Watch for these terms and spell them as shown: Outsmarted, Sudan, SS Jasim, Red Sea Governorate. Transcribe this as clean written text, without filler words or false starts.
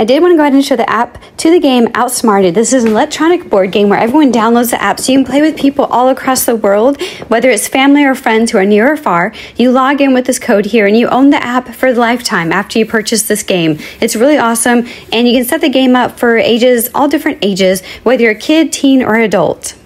I did want to go ahead and show the app to the game Outsmarted. This is an electronic board game where everyone downloads the app so you can play with people all across the world, whether it's family or friends who are near or far. You log in with this code here and you own the app for the lifetime after you purchase this game. It's really awesome, and you can set the game up for ages, all different ages, whether you're a kid, teen, or adult.